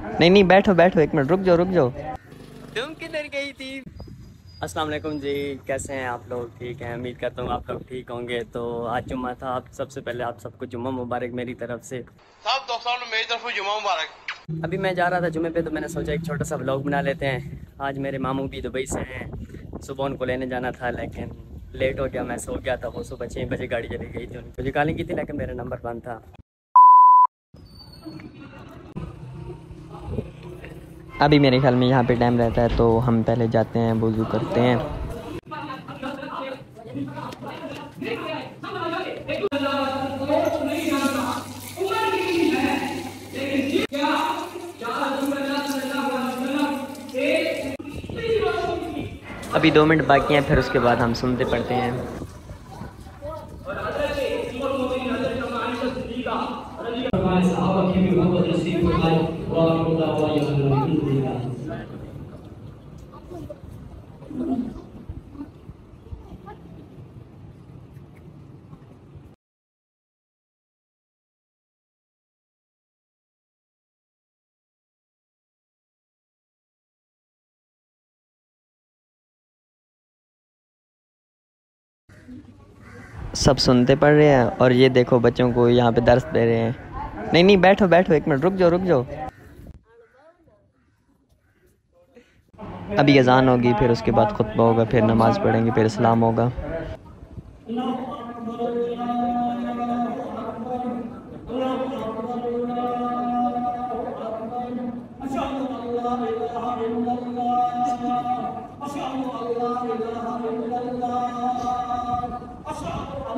नहीं बैठो बैठो, एक मिनट रुक जाओ। तुम किधर गई थी? अस्सलाम वालेकुम जी, कैसे हैं आप लोग? ठीक हैं, उम्मीद करता हूँ आप लोग ठीक होंगे। तो आज जुम्मा था, आप सबसे पहले आप सबको जुम्मा मुबारक मेरी तरफ से। सब दोस्तों मेरी तरफ से जुम्मा मुबारक। अभी मैं जा रहा था जुम्मे पे, तो मैंने सोचा एक छोटा सा व्लॉग बना लेते हैं। आज मेरे मामू भी दुबई से हैं, सुबह उनको लेने जाना था लेकिन लेट हो गया, मैं सो गया था। वो सुबह 6 बजे गाड़ी चली गई थी, मुझे कॉलिंग की थी लेकिन मेरा नंबर बंद था। अभी मेरे ख्याल में यहाँ पे टाइम रहता है, तो हम पहले जाते हैं, वुजू करते हैं। अभी 2 मिनट बाकी हैं, फिर उसके बाद हम सुनते पढ़ते हैं। सब सुनते पढ़ रहे हैं और ये देखो बच्चों को यहाँ पे दर्स दे रहे हैं। नहीं बैठो, एक मिनट रुक जाओ। अभी अजान होगी, फिर उसके बाद खुतबा होगा, फिर नमाज पढ़ेंगे, फिर इस्लाम होगा।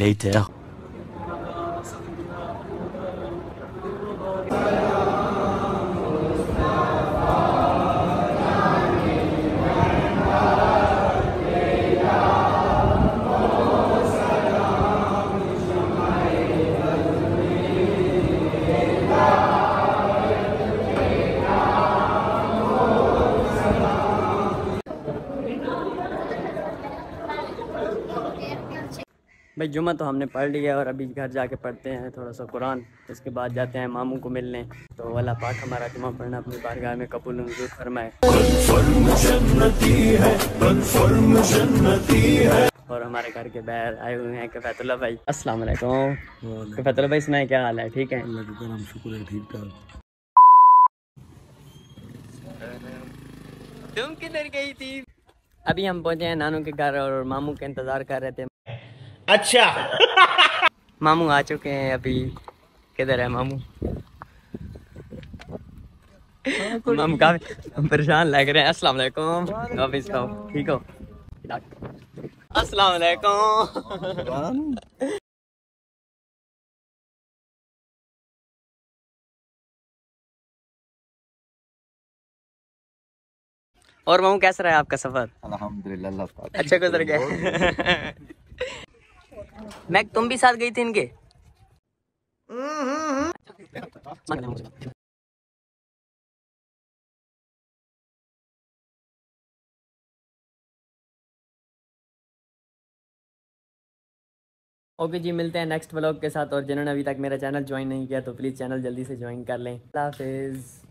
Later. भाई जुम्मा तो हमने पढ़ लिया और अभी घर जाके पढ़ते हैं थोड़ा सा कुरान, उसके बाद जाते हैं मामू को मिलने। तो अल्लाह पाक हमारा जुम्मा पढ़ना अपनी बारगाह में कबूल मंजूर फरमाए। और हमारे घर के बाहर आए हुए हैं कैफेतुल्लाह भाई। अस्सलाम वालेकुम कैफेतुल्लाह भाई, सुनाए क्या हाल है? ठीक है, तुम किधर गई थी? अभी हम पहुँचे हैं नानू के घर और मामू का इंतजार कर रहे थे। अच्छा मामू आ चुके हैं। अभी किधर है मामू? मामू काफी परेशान लग रहे हैं। अस्सलाम वालेकुम, वापिस आओ, ठीक हो? अस्सलाम वालेकुम। और मामू कैसा रहा है आपका सफर? अल्हम्दुलिल्लाह अच्छा गुजर गया। मैं तुम भी साथ गई थी इनके? ओके जी, मिलते हैं नेक्स्ट व्लॉग के साथ। और जिन्होंने अभी तक मेरा चैनल ज्वाइन नहीं किया तो प्लीज चैनल जल्दी से ज्वाइन कर लें। अल्लाह हाफिज।